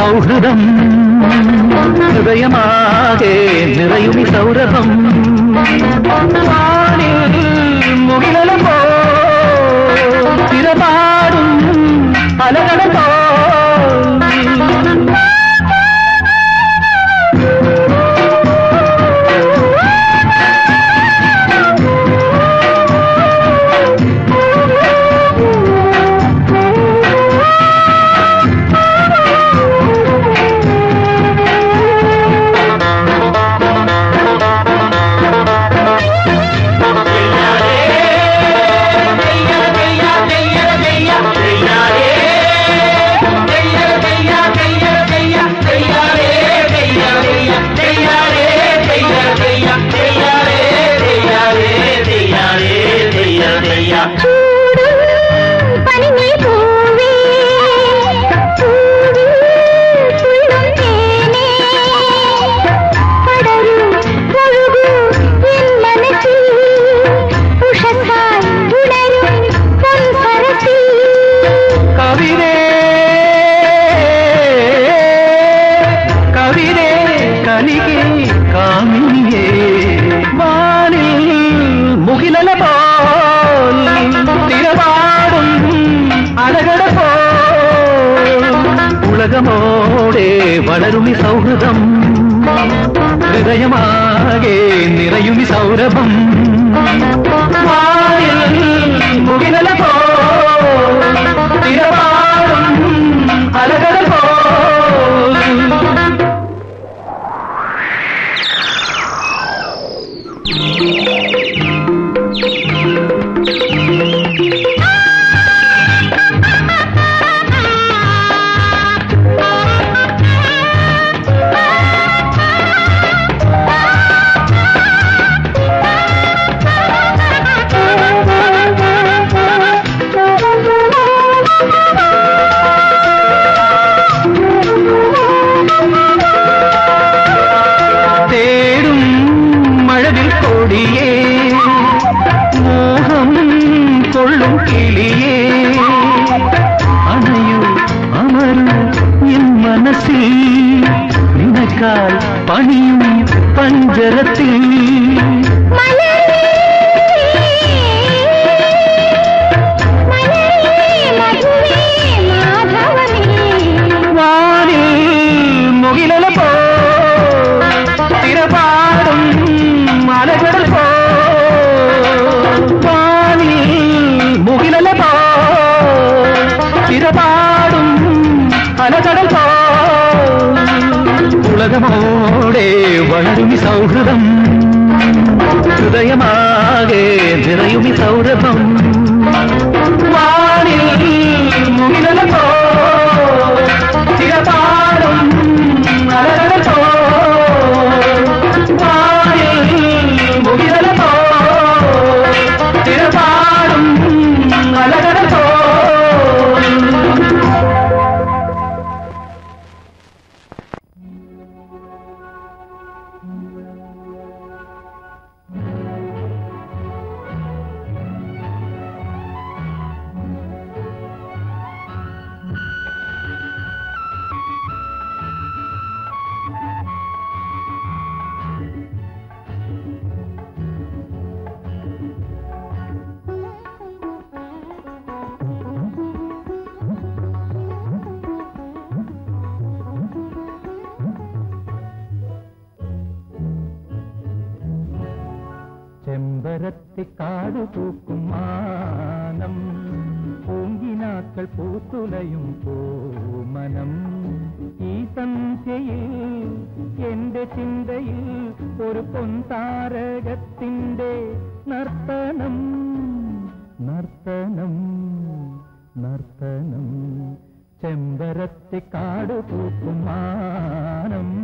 சௌஹதம் ஹிருதயமாக நிறையுமி சௌரபம் முகிலோ திரபாடும் அலகடப்போ உலகமோடே வளருமி சௌஹதம் ஹிருதயமாகே நிறையுமி சௌரபம் முகிலோ அலகலோ பணியும் பஞ்சரத்தில் முகிலல போடும் மலகடல் போனி முகிலல போடும் மலகடல் போ உலகமோடே வளருமி சௌஹதம் ஹிருதயமாக நிறையுமி சௌரபம் செம்பரத்தி காடு பூக்கும் மானம் பூக்கள் பூத்துலையும் பூமனம் ஈசன் செய்யில் எந்த சிந்தையில் ஒரு பொன் தாரகத்தின்டே நர்த்தனம் நர்த்தனம் நர்த்தனம் செம்பரத்தி காடு பூக்கும் மானம்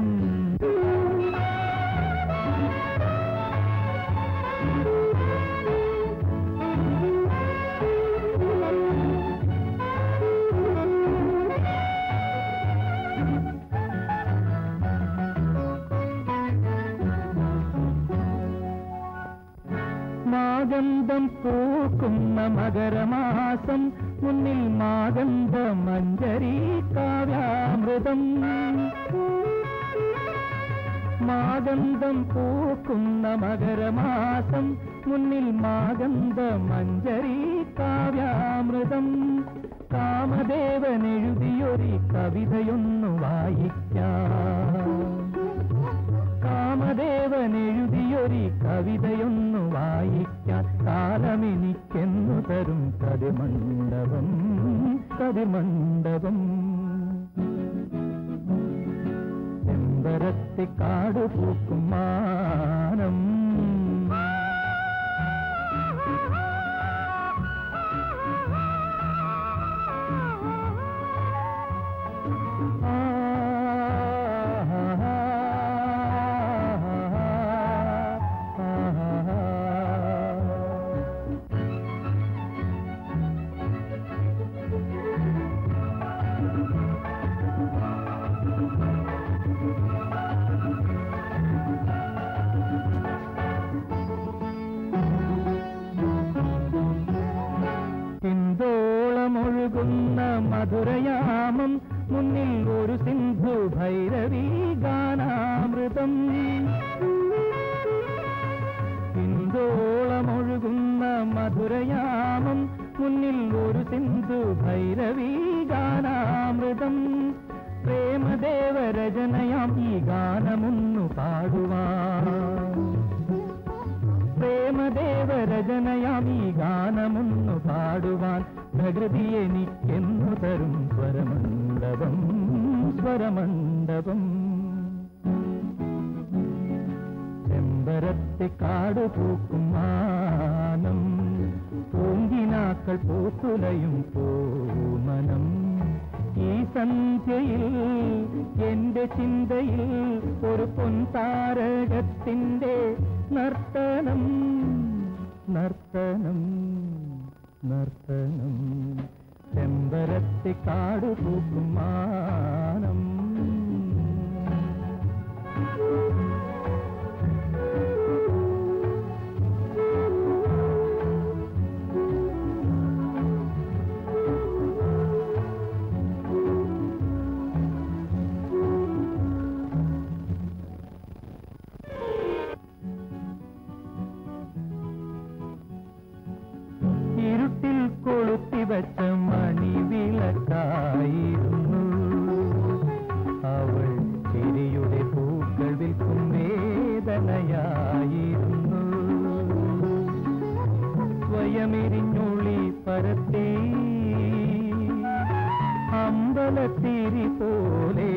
மாகந்தம் பூக்கும் மகர மாசம் முன்னில் மாகந்த மஞ்சரி காவியாமிருதம் மாகந்தம் பூக்கும் மகர மாசம் முன்னில் மாகந்த மஞ்சரி காவியாமிருதம் காமதேவன் എഴുതിയൊരു കവിതയൊന്നു വായിക്കാം കാമദേവൻ എഴുതിയൊരു കവിതയൊന്നു വായിക്കാൻ കാലമെനിക്കെന്നു തരും കതിമണ്ഡപം കതിമണ്ഡപം ചെമ്പരത്തി കാട് പൂക്കും മാനം ൊഴുകുന്ന മധുരയാമം മുന്നിൽ ഒരു സിന്ധു ഭൈരവീ ഗാനാമൃതം ഹിന്ദോളമൊഴുകുന്ന മധുരയാമം മുന്നിൽ ഒരു സിന്ധു ഭൈരവീ ഗാനാമൃതം പ്രേമദേവരചനയാം ഈ ഗാനമൊന്നു പാടുവാൻ പ്രേമദേവരചനയാം ഈ ഗാനമൊന്നു പാടുവാൻ പ്രകൃതി എനിക്കെന്നു തരും സ്വരമണ്ഡപം സ്വരമണ്ഡപം ചെമ്പരത്തി കാട് പൂക്കും മാനം പൂങ്കിനാക്കൾ പൂത്തുലയും പൂമനം ഈ സന്ധ്യയിൽ എന്റെ ചിന്തയിൽ ഒരു പൊൻതാരകത്തിൻ്റെ നർത്തനം നർത്തനം നർത്തനം ചെമ്പരത്തി കാട് പൂക്കും മാനം மணி விளக்காயிருന്നു അവൾ ചിരിയുടെ പൂക്കൾ വിൽക്കും വേദനയായിരുന്നു സ്വയമെരിഞ്ഞുള്ളി പരത്തി അമ്പലത്തിരി പോലെ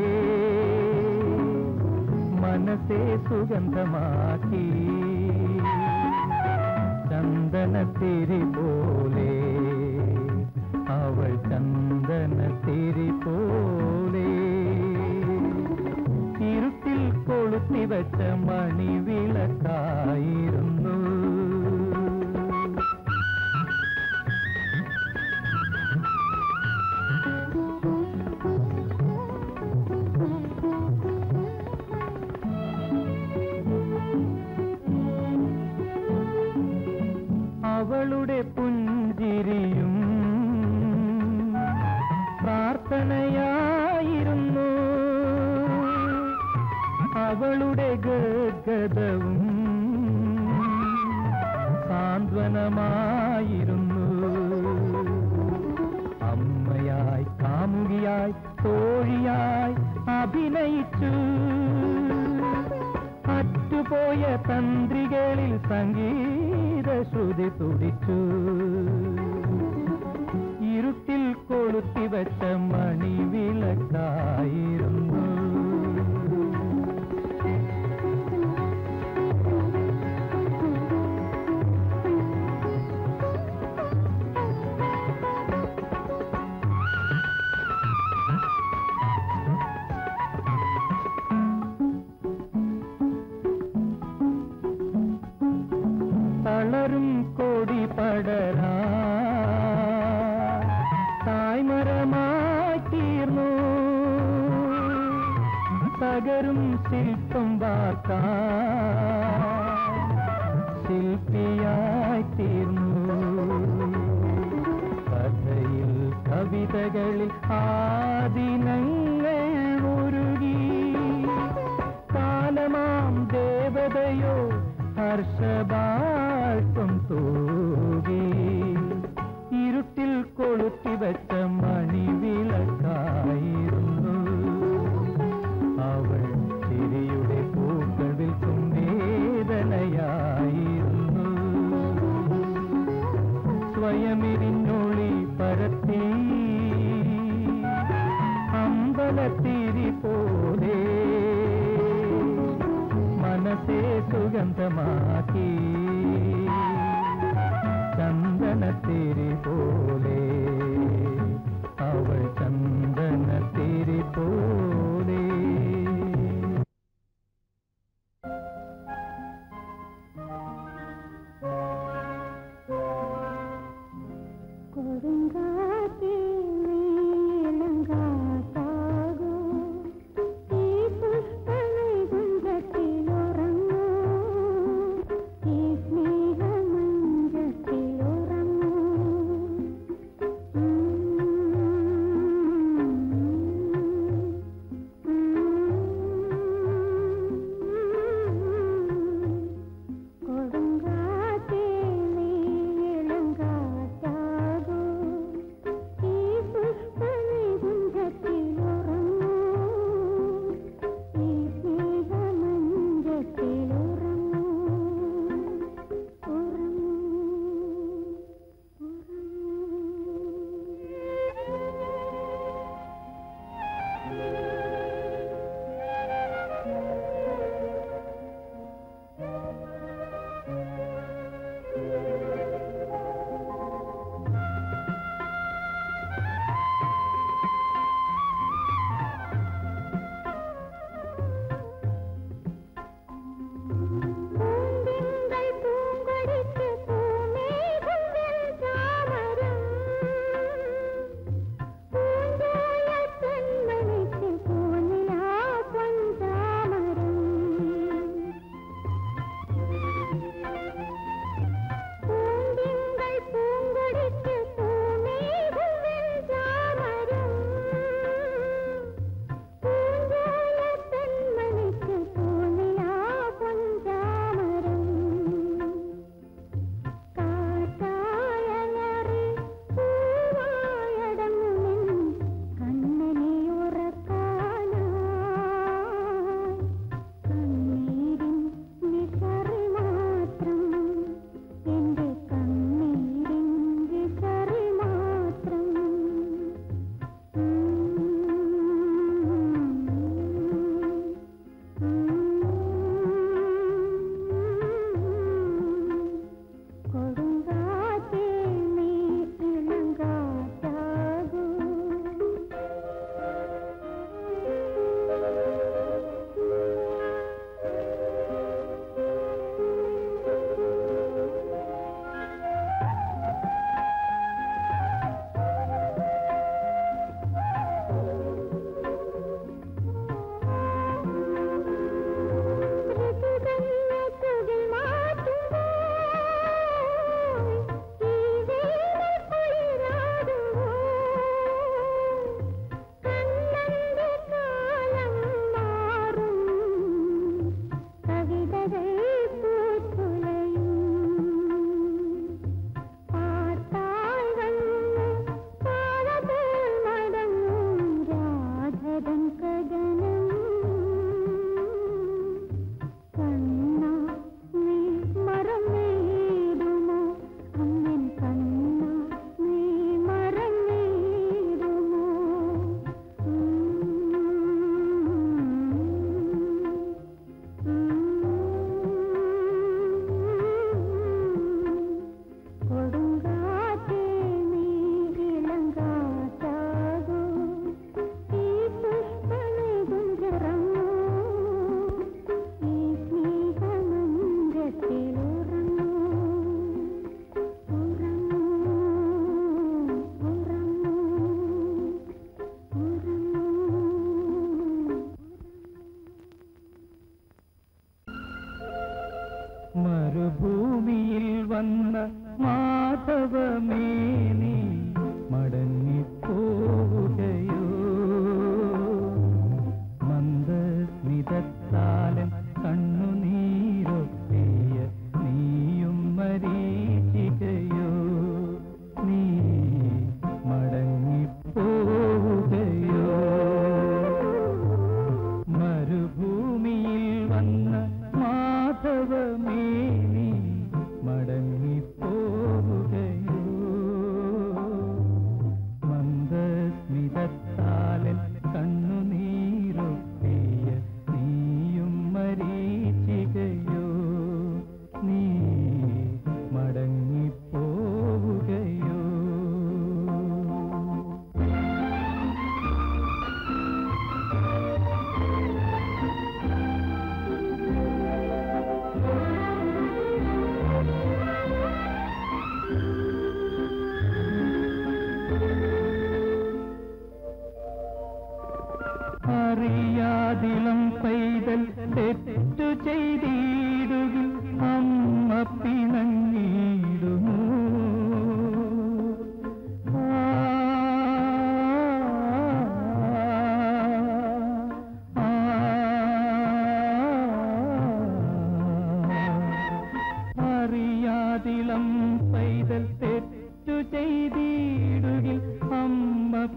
മനസ്സെ സുഗന്ധമാക്കി ചന്ദനത്തിരി പോലെ അവൾ ചന്ദനത്തിരി പോലെ ഇരുട്ടിൽ കൊളുത്തി വെച്ച മണി വിളക്കായിരുന്നു അവളുടെ പുഞ്ചിരിയും പ്രാർത്ഥനയായിരുന്നു അവളുടെ ഗദ്ഗതവും സാന്ത്വനമായിരുന്നു അമ്മയായി കാമുകിയായി തോഴിയായി അഭിനയിച്ചു അറ്റുപോയ തന്ത്രികളിൽ സംഗീതശ്രുതി തുടിച്ചു ഇരുട്ടിൽ கொளுத்தி வச்ச மணி விளக்காயிருந்து தளரும் கோடி படரா தாய்மரமாக்கீர்னோ தகரும் சிற்பம் வார்த்தா சிற்பியாய் தீர்னோ கதையில் கவிதைகளில் ஆதினங்கள் உருகி காலமாம் தேவதையோ ஹர்ஷபாழ்த்தும் தூகி இருட்டில் கொளுத்தி வச்ச மணி விளக்காயிருந்து அவள் சிறியுடைய பூக்கள் விற்கும் வேதனையாயிருந்து ஸ்வயமிரிஞ்சொளி பரத்தி அம்பலத்திரி போலே மனசே சுகந்தமாக்கி சந்தனத்திரி போலே அவள் சந்தனத்திரி போலே.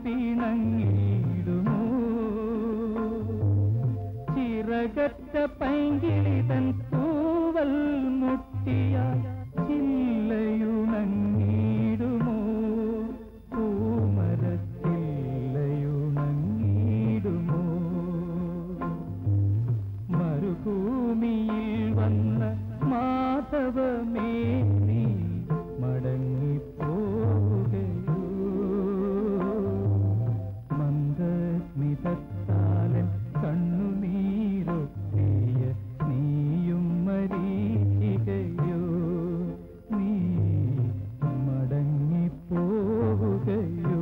பிணங்கிடுமோ சிறகற்ற பைங்கிளி தன் தூவல் முட்டியாய் சில்லையுணங்கிடுமோ பூமரத்தில்லையுணங்கிடுமோ மறுபூமியில் வந்த மாதவமே நீ மடங்கி தத்தாலன் கண்ணு நீரொட்டிய நீயும் மரீச்சிகையோ நீ மடங்கி போகையோ.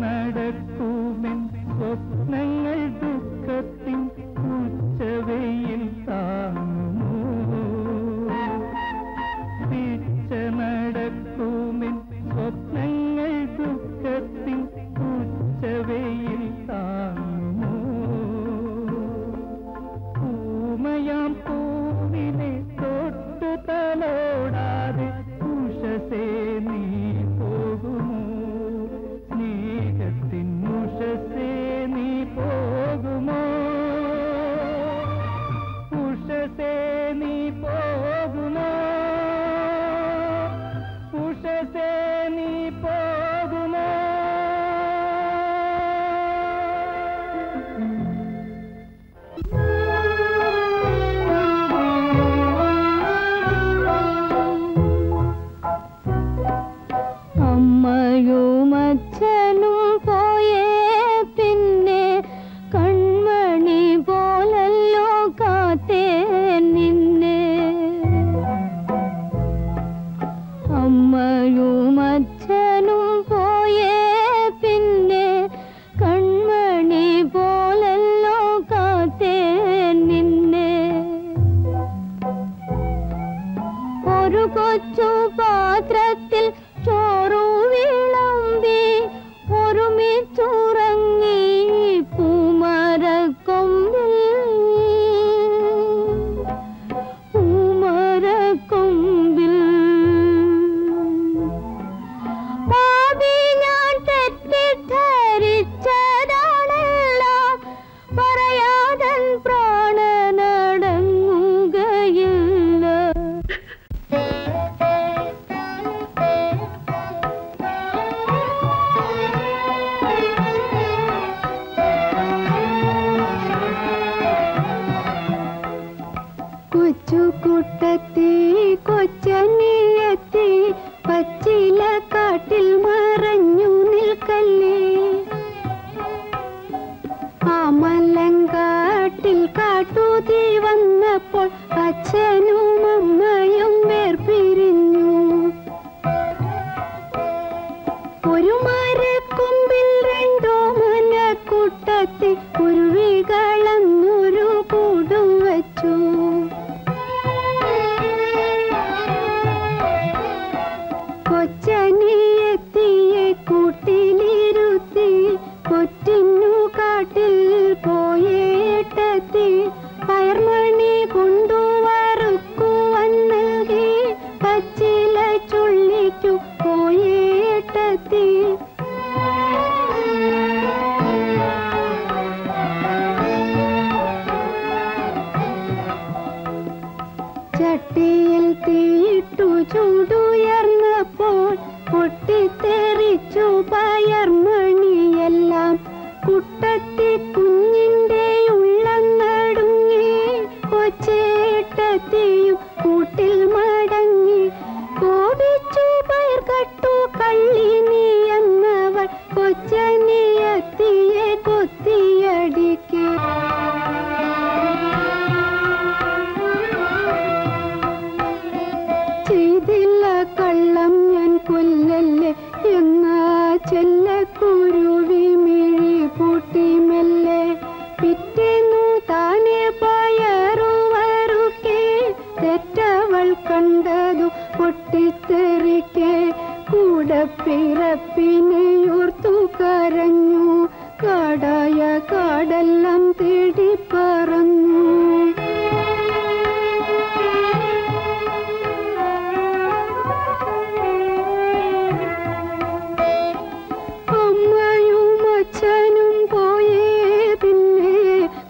நடக்குமென் சொப்னங்கள் துக்கத்தின் உச்சவையில் தாங்குமோ பிச்ச நடக்குமென் சொப்னங்கள் துக்கத்தின் உச்சவையில் தாங்குமோ பூமையாம் பூவினை தொட்டு தலோடாது உஷசே நீ போகுமோ ஸ்நேகத்தின் உஷசே நீ போகுமோ உஷசே நீ போகுமோ உஷசே நீ போகுமோ அம்மையோ കാടെല്ലാം തേടി പറന്നു. അമ്മയും അച്ഛനും പോയേ പിന്നെ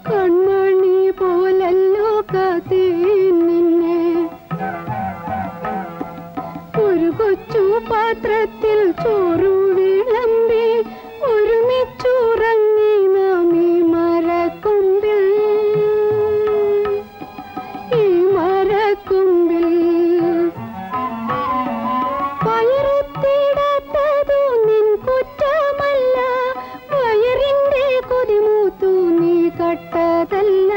കൺമണി പോലല്ലോ കഥേ നിന്നെ. ഒരു കൊച്ചു പാത്രത്തിൽ ചോറും വിളമ്പി ഒരുമിച്ചുറങ്ങി നാം ഈ മരക്കൊമ്പിൽ, ഈ മരക്കൊമ്പിൽ. വയറത്തിടാത്തതു നിൻ കുറ്റമല്ല, വയറിന്റെ കൊതിമൂത്തു നീ കട്ടതല്ല.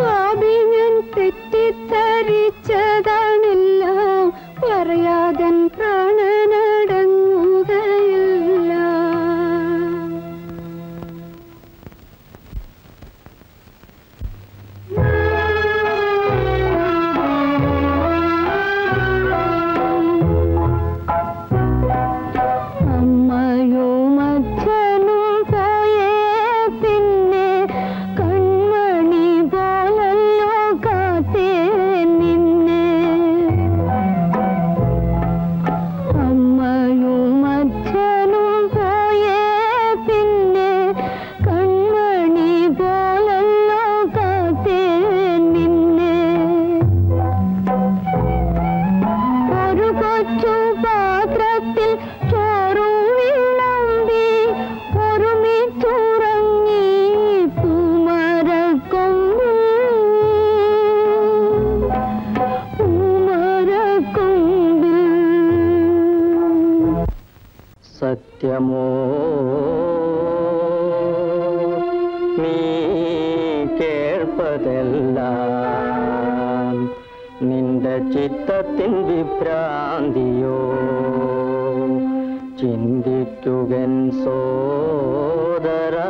പാപിയൻ തെറ്റിദ്ധരിച്ചതാണെല്ലാം പറയാതൻ പ്രാണനടങ്ങുകയല്ല. അമ്മയോ മച്ഛനോ പോയേ പിന്നെ കൺമണി പോലല്ലോ കാത്തേ നിന്നെ. അമ്മയോ മച്ഛനോ പോയേ പിന്നെ കൺമണി പോലല്ലോ കാത്തേ നിന്നെ. ഒരു കൊച്ചു പാത്രത്തിൽ ചോറും വിളമ്പി ഒരുമിച്ചുറങ്ങി പൂമരക്കൊമ്പിൽ, പൂമരക്കൊമ്പിൽ. സത്യമോ നീ കേൾപ്പതെല്ലാം നിന്റെ ചിത്തത്തിൻ വിഭ്രാന്തിയോ? ചിന്തിക്കുകൻ സോദരാ.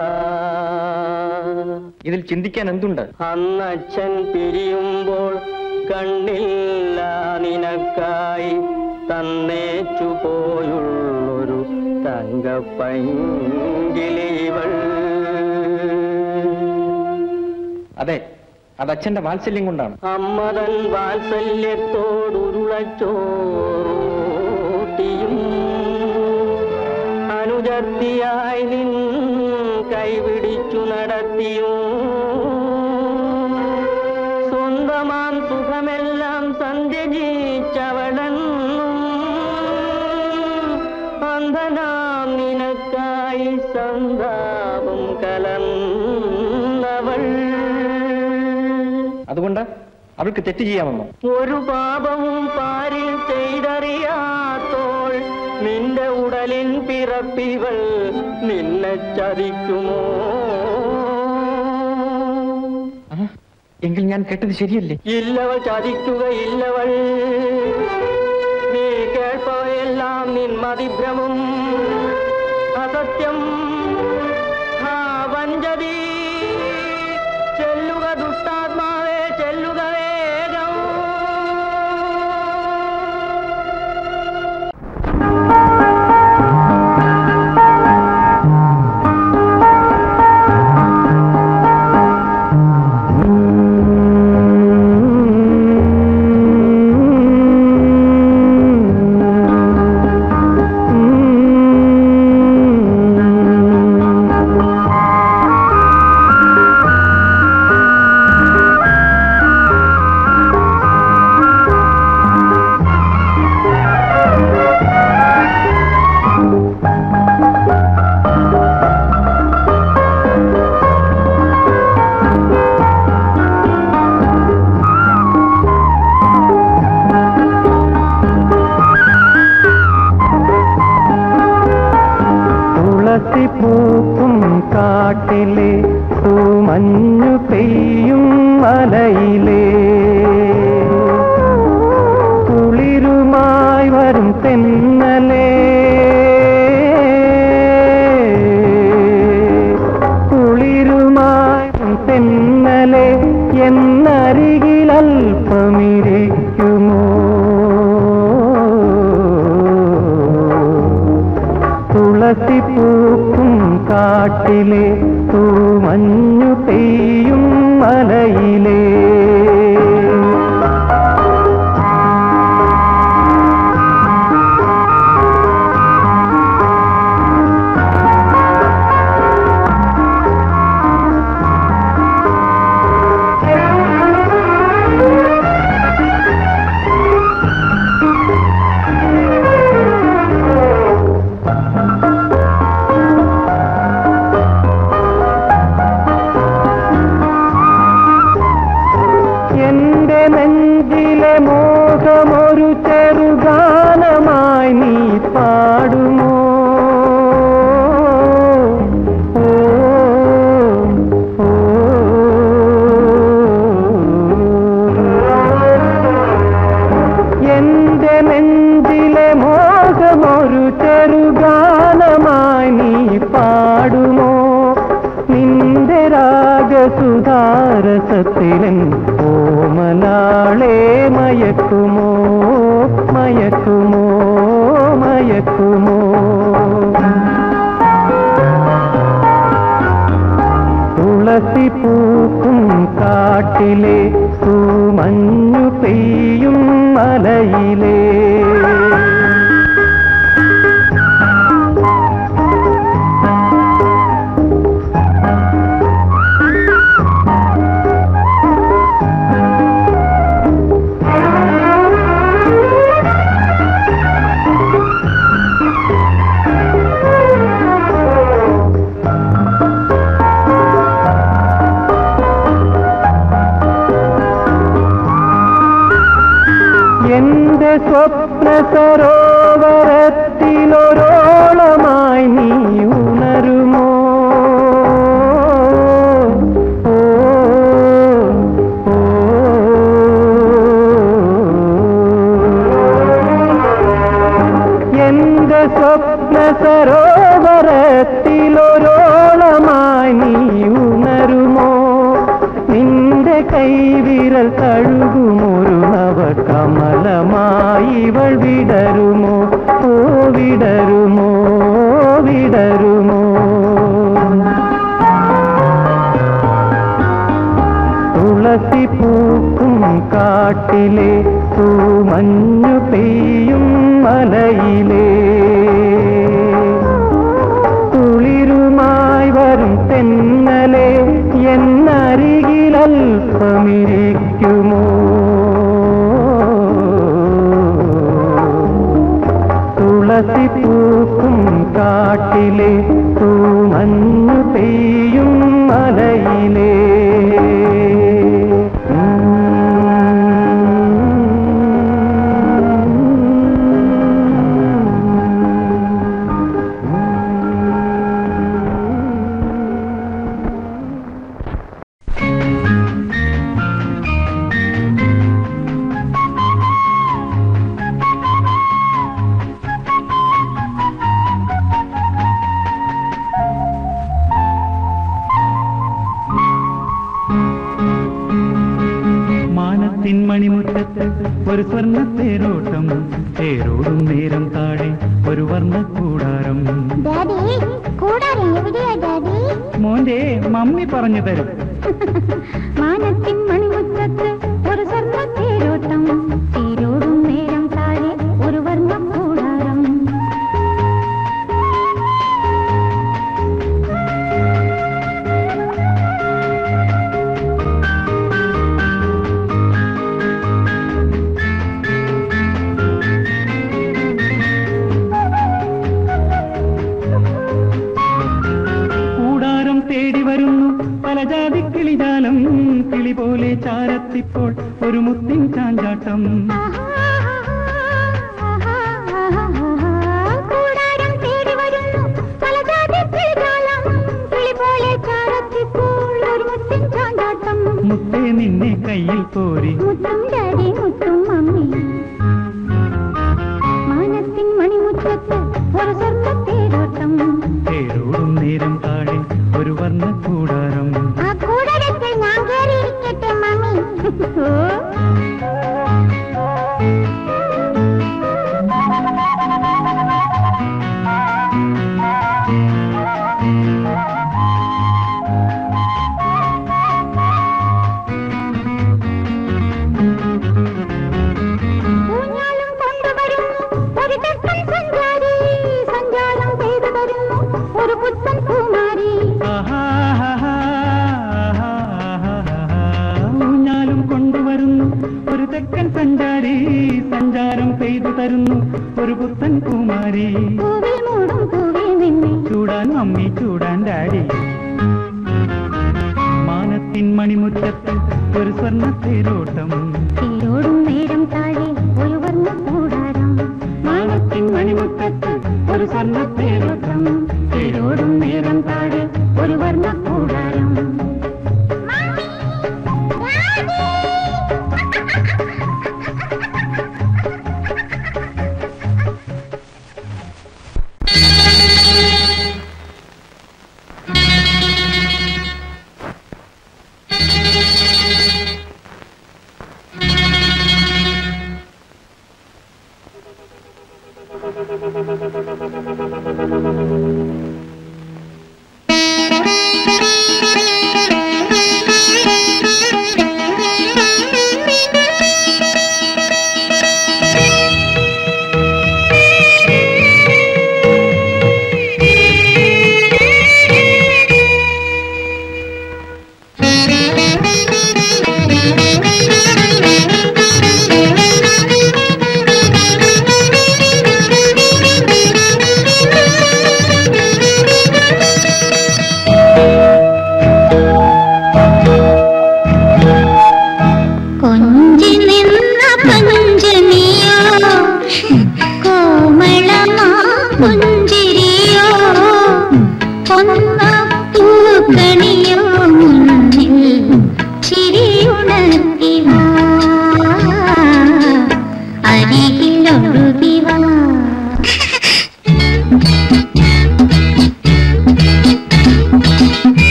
ഇതിൽ ചിന്തിക്കാൻ എന്തുണ്ട്? അന്നച്ഛൻ പിരിയുമ്പോൾ കണ്ണില്ല നിനക്കായി തന്നേച്ചു പോയുള്ളൊരു തങ്കപ്പൈങ്കിളിവൾ. അതെ, അത് അച്ഛന്റെ വാത്സല്യം കൊണ്ടാണ്. അമ്മതൻ വാത്സല്യത്തോടുരുളച്ചോറൂട്ടിയും അനുജത്തിയായി നിൻ കൈപിടിച്ചു നടത്തിയും സ്വന്തമാൻ സുഖമെല്ലാം സന്ധ്യജീച്ചവളെന്നും അന്ധനാം നിനക്കായി സന്താപം കലന്നവൾ. അതുകൊണ്ട് അവൾക്ക് തെറ്റ് ചെയ്യാമെന്നോ? ഒരു പാപവും പാരിൽ ചെയ്തറിയാത്തോൾ നിന്റെ ഉടലിൻ പിറപ്പിവൾ നിന്നെ ചതിക്കുമോ? എങ്കിൽ ഞാൻ കേട്ടത് ശരിയല്ലേ? ഇല്ലവൾ ചതിക്കുകയില്ലവൾ. നീ കേൾപ്പവയെല്ലാം നിൻ മതിഭ്രമം, അസത്യം, വഞ്ചതി. ചെല്ലുക ദുഷ്ടാത്മാവേ, ചെല്ലുക വേഗം. പൂക്കും കാട്ടിലെ തൂമഞ്ഞു പെയ്യും മലയിലെ